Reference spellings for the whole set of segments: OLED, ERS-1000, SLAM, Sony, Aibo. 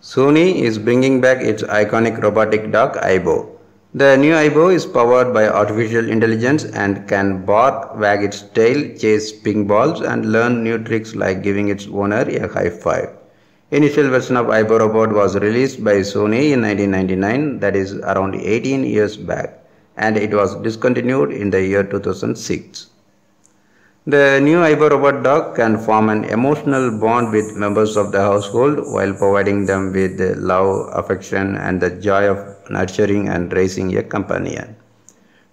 Sony is bringing back its iconic robotic dog Aibo. The new Aibo is powered by artificial intelligence and can bark, wag its tail, chase ping balls and learn new tricks like giving its owner a high five. Initial version of Aibo robot was released by Sony in 1999, that is around 18 years back, and it was discontinued in the year 2006. The new Aibo robot dog can form an emotional bond with members of the household while providing them with love, affection and the joy of nurturing and raising a companion.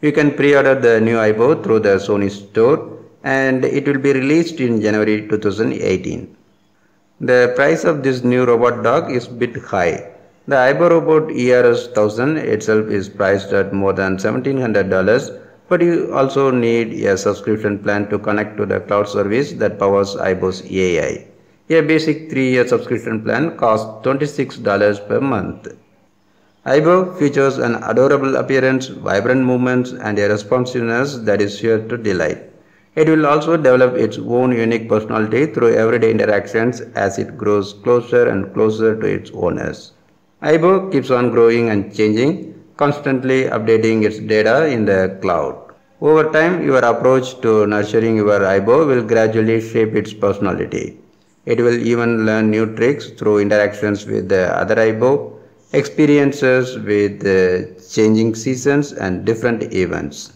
You can pre-order the new Aibo through the Sony store and it will be released in January 2018. The price of this new robot dog is a bit high. The Aibo robot ERS-1000 itself is priced at more than $1,700. But you also need a subscription plan to connect to the cloud service that powers Aibo's AI. A basic 3-year subscription plan costs $26 per month. Aibo features an adorable appearance, vibrant movements and a responsiveness that is sure to delight. It will also develop its own unique personality through everyday interactions as it grows closer and closer to its owners. Aibo keeps on growing and changing, constantly updating its data in the cloud. Over time, your approach to nurturing your Aibo will gradually shape its personality. It will even learn new tricks through interactions with the other Aibo, experiences with changing seasons and different events.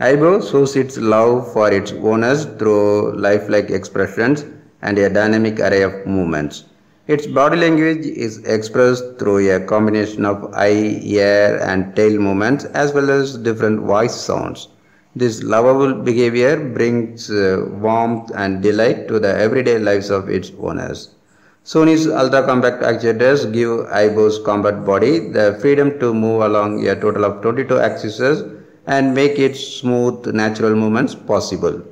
Aibo shows its love for its owners through lifelike expressions and a dynamic array of movements. Its body language is expressed through a combination of eye, ear and tail movements as well as different voice sounds. This lovable behavior brings warmth and delight to the everyday lives of its owners. Sony's ultra-compact actuators give Aibo's compact body the freedom to move along a total of 22 axes and make its smooth, natural movements possible.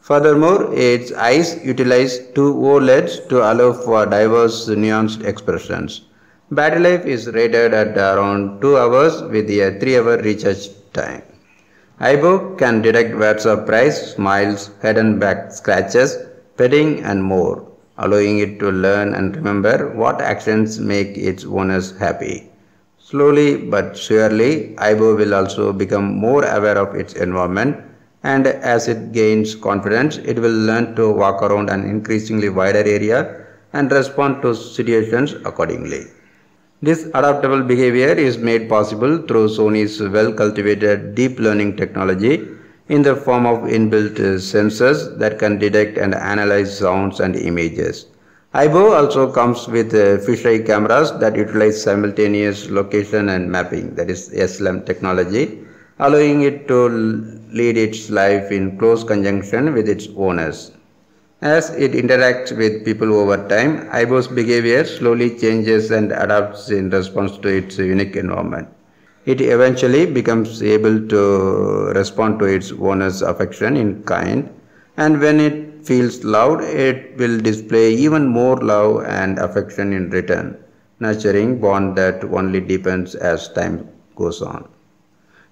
Furthermore, its eyes utilize 2 OLEDs to allow for diverse nuanced expressions. Battery life is rated at around 2 hours with a 3-hour recharge time. Aibo can detect words of praise, smiles, head and back scratches, petting and more, allowing it to learn and remember what actions make its owners happy. Slowly but surely, Aibo will also become more aware of its environment, and as it gains confidence, it will learn to walk around an increasingly wider area and respond to situations accordingly. This adaptable behavior is made possible through Sony's well-cultivated deep learning technology in the form of inbuilt sensors that can detect and analyze sounds and images. Aibo also comes with fisheye cameras that utilize simultaneous location and mapping, that is SLAM technology, allowing it to lead its life in close conjunction with its owners. As it interacts with people over time, Aibo's behavior slowly changes and adapts in response to its unique environment. It eventually becomes able to respond to its owner's affection in kind, and when it feels loved, it will display even more love and affection in return, nurturing a bond that only deepens as time goes on.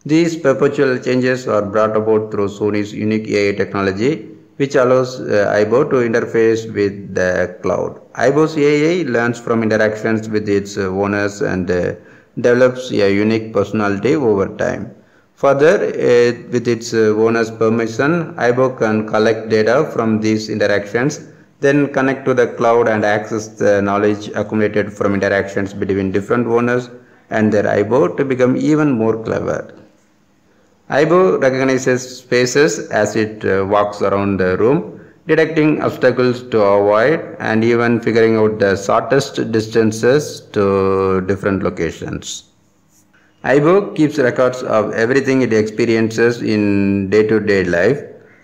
These perpetual changes are brought about through Sony's unique AI technology, which allows Aibo to interface with the cloud. Aibo's AI learns from interactions with its owners and develops a unique personality over time. Further, with its owners' permission, Aibo can collect data from these interactions, then connect to the cloud and access the knowledge accumulated from interactions between different owners and their Aibo to become even more clever. Aibo recognizes spaces as it walks around the room, detecting obstacles to avoid and even figuring out the shortest distances to different locations. Aibo keeps records of everything it experiences in day-to-day life,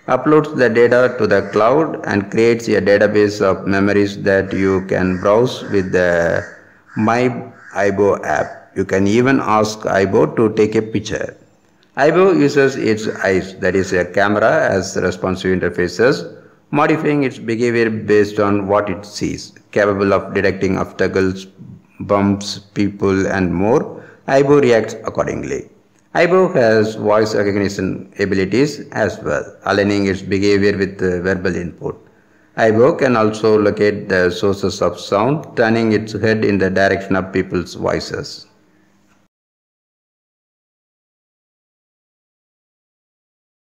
uploads the data to the cloud and creates a database of memories that you can browse with the My Aibo app. You can even ask Aibo to take a picture. Aibo uses its eyes, that is a camera, as responsive interfaces, modifying its behavior based on what it sees. Capable of detecting obstacles, bumps, people and more, Aibo reacts accordingly. Aibo has voice recognition abilities as well, aligning its behavior with verbal input. Aibo can also locate the sources of sound, turning its head in the direction of people's voices.